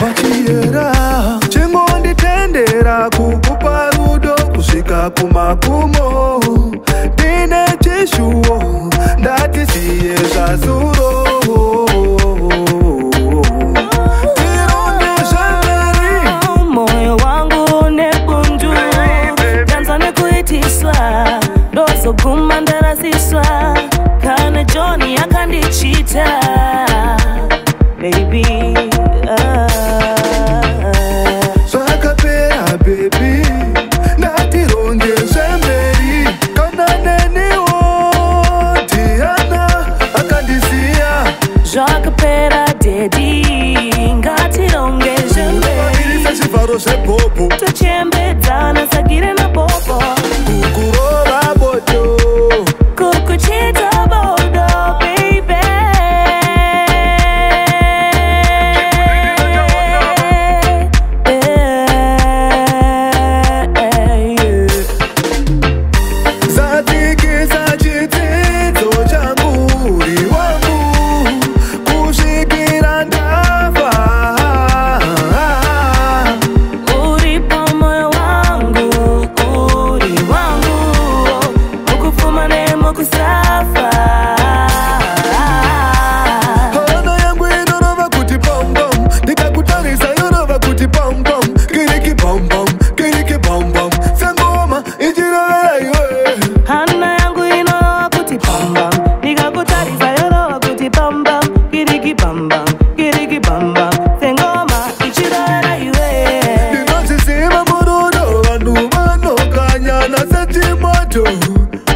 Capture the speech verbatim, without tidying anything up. Patira chengonitendera kukupa rudo kushika kumakumo dine chishuo ndati siye zazuro moyo wangu nekunju janza nekuitiswa dozo kumandarasiswa kana joni akandichita baby Joga pera dedi ngatironge jembe Nisa chivaro se popo Tuchembe dana sagire na popo Kukurora boto Kukuchita bodo baby yeah, yeah, yeah. Zatiki zajitito jamburi I